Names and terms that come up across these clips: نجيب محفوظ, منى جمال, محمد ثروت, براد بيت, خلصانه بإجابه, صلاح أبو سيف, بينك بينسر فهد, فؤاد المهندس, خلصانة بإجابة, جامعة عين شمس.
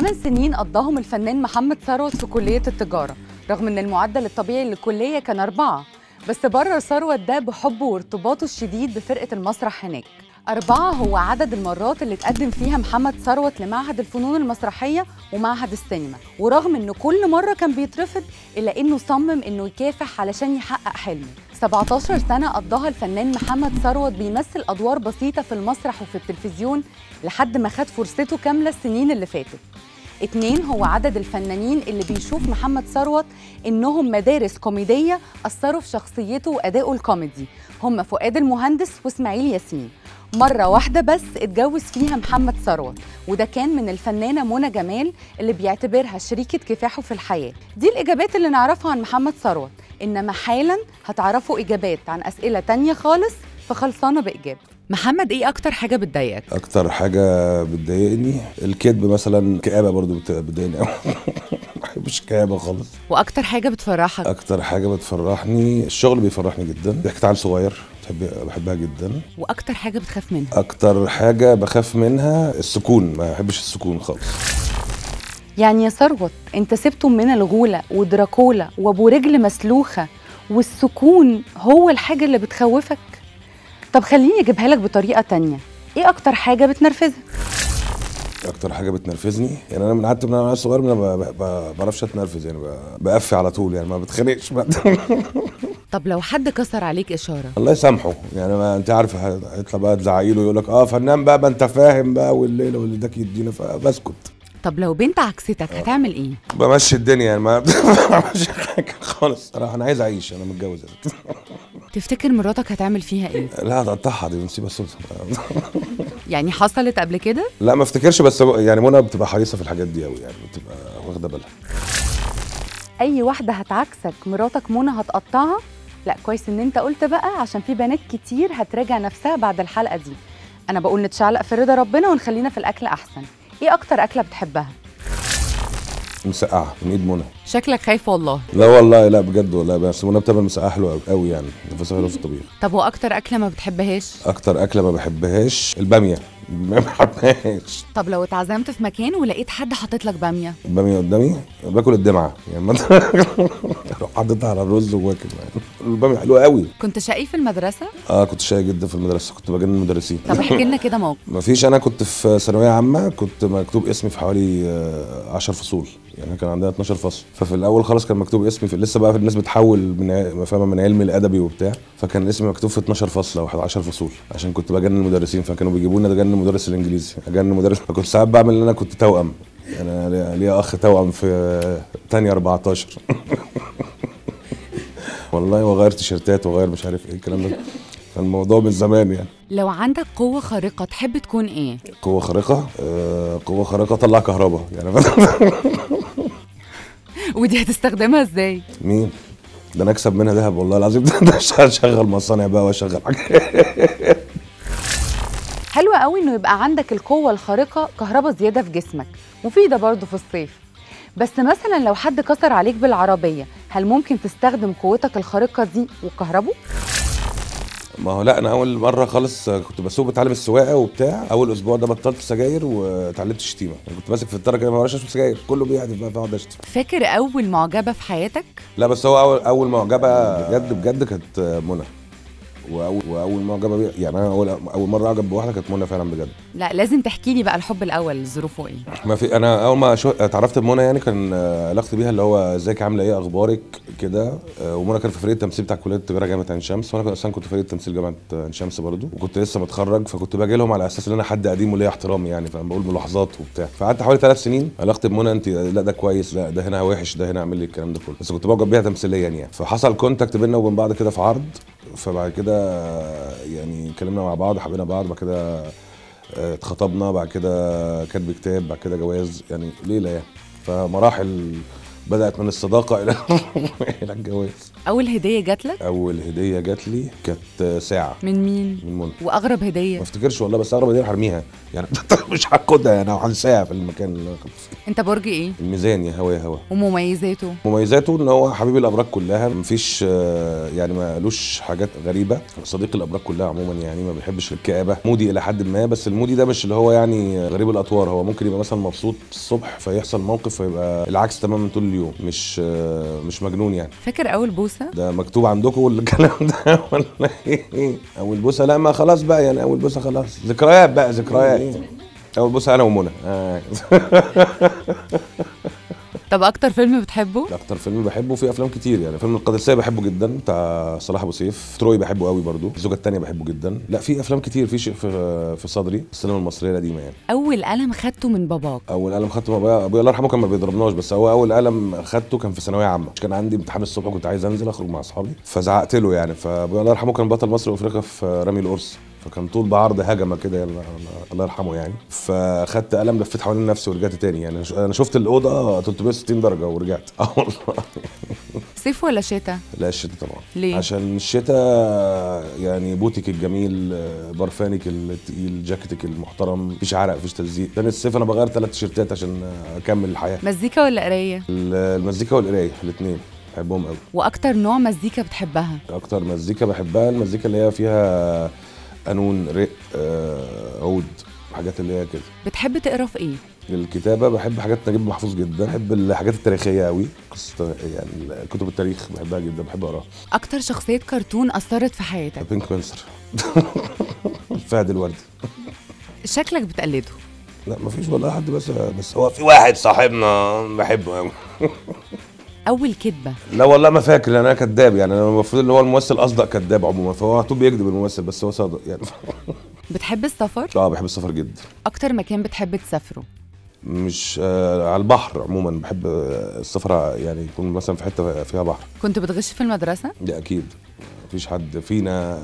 8 سنين قضاهم الفنان محمد ثروت في كلية التجارة، رغم ان المعدل الطبيعي للكلية كان 4، بس برر ثروت ده بحبه وارتباطه الشديد بفرقة المسرح هناك. 4 هو عدد المرات اللي اتقدم فيها محمد ثروت لمعهد الفنون المسرحية ومعهد السينما، ورغم انه كل مرة كان بيترفض إلا انه صمم انه يكافح علشان يحقق حلمه. 17 سنة قضاها الفنان محمد ثروت بيمثل أدوار بسيطة في المسرح وفي التلفزيون لحد ما خد فرصته كاملة السنين اللي فاتت. 2 هو عدد الفنانين اللي بيشوف محمد ثروت إنهم مدارس كوميدية أثروا في شخصيته وأدائه الكوميدي، هم فؤاد المهندس وإسماعيل ياسين. مرة واحدة بس اتجوز فيها محمد ثروت، وده كان من الفنانة منى جمال اللي بيعتبرها شريكة كفاحه في الحياة. دي الإجابات اللي نعرفها عن محمد ثروت، إنما حالاً هتعرفوا إجابات عن أسئلة تانية خالص في خلصانة بإجابة. محمد، إيه أكتر حاجة بتضايقك؟ أكتر حاجة بتضايقني الكذب مثلاً، الكآبة برضو بتضايقني أوي. مش كآبة خالص. وأكتر حاجة بتفرحك؟ أكتر حاجة بتفرحني الشغل، بيفرحني جداً، ضحكت عن صغير، بحبها جدا. واكتر حاجه بتخاف منها؟ اكتر حاجه بخاف منها السكون، ما بحبش السكون خالص. يعني يا ثروت انت سبتم من الغوله ودراكولا وابو رجل مسلوخه، والسكون هو الحاجه اللي بتخوفك؟ طب خليني اجيبها لك بطريقه تانية، ايه اكتر حاجه بتنرفزك؟ اكتر حاجه بتنرفزني يعني انا من حتى من انا صغير ما بعرفش اتنرفز، يعني بقفي على طول، يعني ما بتخنقش. طب لو حد كسر عليك اشاره؟ الله يسامحه، يعني ما انت عارف هيطلع بقى تزعقي له يقول لك فنان بقى، ما انت فاهم بقى، والليله واللي داك يدينا، فبسكت. طب لو بنت عكستك هتعمل ايه؟ بمشي الدنيا، يعني ما بعملش حاجه خالص صراحه، انا عايز اعيش، انا متجوز. تفتكر مراتك هتعمل فيها ايه؟ لا هتقطعها دي، نسيبها السلطه. يعني حصلت قبل كده؟ لا ما افتكرش، بس يعني منى بتبقى حريصه في الحاجات دي قوي، يعني بتبقى واخده بالها. اي واحده هتعكسك مراتك منى هتقطعها؟ لا كويس ان انت قلت بقى، عشان في بنات كتير هتراجع نفسها بعد الحلقه دي. انا بقول نتشعلق في رضا ربنا ونخلينا في الاكل احسن. ايه اكتر اكله بتحبها؟ مسقعه من ايد منى. شكلك خايف والله. لا والله، لا بجد والله، بس منى بتعمل مسقعه حلوه قوي، يعني نفسها حلوه في الطبيخ. طب واكتر اكله ما بتحبهاش؟ اكتر اكله ما بحبهاش الباميه، ما بحبهاش. طب لو اتعزمت في مكان ولقيت حد حاطط لك باميه؟ الباميه قدامي باكل الدمعه، يعني اروح حاططها على الرز واكل، يعني الباميه حلوه قوي. كنت شقي في المدرسه؟ كنت شقي جدا في المدرسه، كنت بجنن المدرسين. طب احكي لنا كده موقف. مفيش، انا كنت في ثانويه عامه، كنت مكتوب اسمي في حوالي 10 فصول، يعني كان عندنا 12 فصل، ففي الاول خلاص كان مكتوب اسمي في لسه بقى الناس بتحول من فاهمه من علمي الادبي وبتاع، فكان اسمي مكتوب في 12 فصل او 10 فصول عشان كنت بجنن المدرسين، فكانوا بيجيبوا لنا اجنن مدرس الانجليزي، اجنن مدرس. فكنت ساعات بعمل ان انا كنت توأم، انا ليا اخ توأم في ثانيه 14. والله وغير تيشيرتات وغير مش عارف ايه الكلام ده، الموضوع من زمان يعني. لو عندك قوة خارقة تحب تكون ايه؟ قوة خارقة؟ قوة خارقة اطلع كهرباء، يعني ودي هتستخدمها ازاي؟ مين؟ ده انا اكسب منها ذهب والله العظيم، ده اشغل مصانع بقى واشغل حاجات. حلوة قوي انه يبقى عندك القوة الخارقة كهرباء زيادة في جسمك، مفيدة برضه في الصيف. بس مثلا لو حد كسر عليك بالعربية، هل ممكن تستخدم قوتك الخارقة دي وكهربه؟ ما هو لا، انا اول مره خالص كنت بسوق بتعلم السواقه وبتاع، اول اسبوع ده بطلت سجاير واتعلمت شتيمه، يعني كنت ماسك في الدرجه ما بعرفش اشرب سجاير، كله بيحدف بقى بقعد اشتم. فاكر اول معجبه في حياتك؟ لا بس هو اول معجبه بجد بجد كانت منى، واول معجبه يعني انا اول مره اعجب بواحده كانت منى فعلا بجد. لا لازم تحكي لي بقى الحب الاول ظروفه ايه؟ ما في، انا اول ما اتعرفت بمنى يعني كان علاقتي بيها اللي هو ازيك عامله ايه اخبارك كده، ومنى كان في فريق التمثيل بتاع كليه التجاره جامعه عين شمس، وانا اصلا كنت في فريق التمثيل جامعه عين شمس برضه، وكنت لسه متخرج، فكنت باجي لهم على اساس ان انا حد قديم وليا احترامي يعني، فبقول ملاحظات وبتاع. فقعدت حوالي 3 سنين علاقتي بمنى، انت لا ده كويس، لا ده هنا وحش، ده هنا اعمل لي الكلام ده كله، بس كنت بعجب بيها تمثيليا يعني. فحصل كونتاكت بينا وبين بعض كده في عرض، فبعد كده يعني اتكلمنا مع بعض، حبينا بعض، بعد كده اتخطبنا، بعد كده كاتب كتاب، بعد كده جواز، يعني ليله يعني، فمراحل بدأت من الصداقة إلى الجواز. أول هدية جات لك؟ أول هدية جات لي كانت ساعة. من مين؟ من منى. وأغرب هدية؟ ما افتكرش والله، بس أغرب هدية هرميها يعني مش هاخدها يعني، أو هنساها في المكان اللي أنا فيه. أنت برج إيه؟ الميزان يا هوا يا هوا. ومميزاته؟ مميزاته إن هو حبيب الأبراج كلها، مفيش يعني ما قالوش حاجات غريبة، صديق الأبراج كلها عموما يعني، ما بيحبش الكآبة، مودي إلى حد ما، بس المودي ده مش اللي هو يعني غريب الأطوار، هو ممكن يبقى مثلا مبسوط الصبح فيحصل موقف فيبقى العكس تماما طول اليوم، مش مجنون يعني. فاكر اول بوسه؟ ده مكتوب عندكم الكلام ده ولا ايه؟ اول بوسه لا، ما خلاص بقى يعني، اول بوسه خلاص ذكريات بقى، ذكريات. اول بوسه انا ومنى. طب اكتر فيلم بتحبه؟ اكتر فيلم بحبه، في افلام كتير يعني، فيلم القادسيه بحبه جدا بتاع صلاح ابو سيف، تروي بحبه قوي برضو، الزوجه الثانيه بحبه جدا، لا في افلام كتير، في شيء في صدري، السينما المصريه القديمه يعني. اول قلم خدته من باباك؟ اول قلم خدته من بابايا، ابويا الله يرحمه كان ما بيضربناش، بس هو اول قلم خدته كان في ثانويه عامه، كان عندي امتحان الصبح وكنت عايز انزل اخرج مع اصحابي، فزعقت له يعني، فابويا الله يرحمه كان بطل مصر وافريقيا في رمي القرص، فكان طول بعرض هجمه كده الله يرحمه يعني، فاخدت قلم لفيت حوالين نفسي ورجعت تاني يعني، انا شفت الاوضه 360 درجه ورجعت. والله. صيف ولا شتاء؟ لا الشتاء طبعا. ليه؟ عشان الشتاء يعني بوتك الجميل، برفانك التقيل، جاكيتك المحترم، مفيش عرق مفيش تلزيق، لان الصيف انا بغير 3 تيشيرتات عشان اكمل الحياه. مزيكا ولا قرايه؟ المزيكا والقرايه الاثنين بحبهم قوي. واكتر نوع مزيكا بتحبها؟ اكتر مزيكا بحبها المزيكا اللي هي فيها قانون، رق، عود، حاجات اللي هي كده. بتحب تقرا في ايه؟ الكتابه، بحب حاجات نجيب محفوظ جدا، بحب الحاجات التاريخيه قوي، يعني كتب التاريخ بحبها جدا، بحب اقراها. اكتر شخصيه كرتون اثرت في حياتك؟ بينك بينسر فهد الوردي. شكلك بتقلده؟ لا مفيش والله حد، بس هو في واحد صاحبنا بحبه قوي. اول كدبه؟ لا والله ما فاكر، لان انا كداب يعني، انا المفروض ان هو الممثل اصدق كداب عموما، فهو على طول بيكذب الممثل، بس هو صادق يعني. بتحب السفر؟ اه بحب السفر جدا. اكتر مكان بتحب تسافره؟ مش على البحر عموما، بحب السفر يعني، يكون مثلا في حته فيها بحر. كنت بتغش في المدرسه؟ ده اكيد، مفيش حد فينا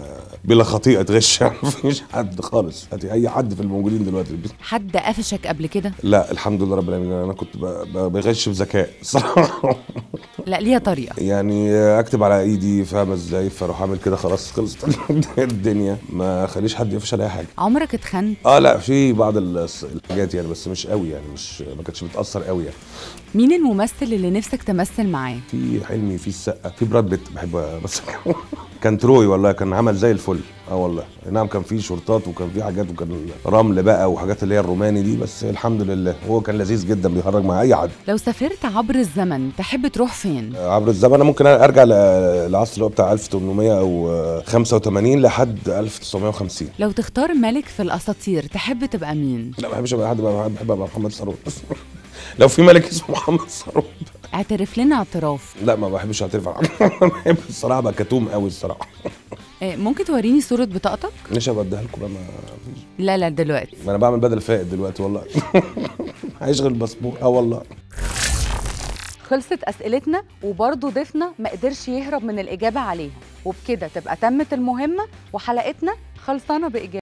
بلا خطيئه غش يعني، مفيش حد خالص، اي حد في الموجودين دلوقتي. حد قفشك قبل كده؟ لا الحمد لله رب العالمين، انا كنت بغش بذكاء صراحه. لا ليها طريقه يعني، اكتب على ايدي فاهمه ازاي، فاروح اعمل كده خلاص خلصت الدنيا، ما خليش حد يقفش على اي حاجه. عمرك اتخنت؟ اه لا في بعض الحاجات يعني، بس مش قوي يعني، مش ما كانتش بتاثر قوي يعني. مين الممثل اللي نفسك تمثل معاه؟ في حلمي، في السقا، في براد بيت بحب امثل. كان تروي والله، كان عمل زي الفل. اه والله نعم، كان في شرطات وكان في حاجات وكان رمل بقى وحاجات اللي هي الروماني دي، بس الحمد لله هو كان لذيذ جدا، بيهرج مع اي حد. لو سافرت عبر الزمن تحب تروح فين؟ عبر الزمن انا ممكن ارجع للعصر اللي هو بتاع 1885 لحد 1950. لو تختار ملك في الاساطير تحب تبقى مين؟ لا ما بحبش ابقى حد، بحب ابقى محمد ثروت. لو في ملك اسمه محمد ثروت. اعترف لنا اعتراف. لا ما بحبش اعترف، بحب الصراحه بقى كتوم قوي الصراحه. ممكن توريني صوره بطاقتك؟ مش هبديها لكم انا. لا دلوقتي، ما انا بعمل بدل فائد دلوقتي والله. هيشغل الباسبور. اه والله خلصت اسئلتنا، وبرضه ضيفنا ما قدرش يهرب من الاجابه عليها، وبكده تبقى تمت المهمه وحلقتنا خلصانه بإجابة.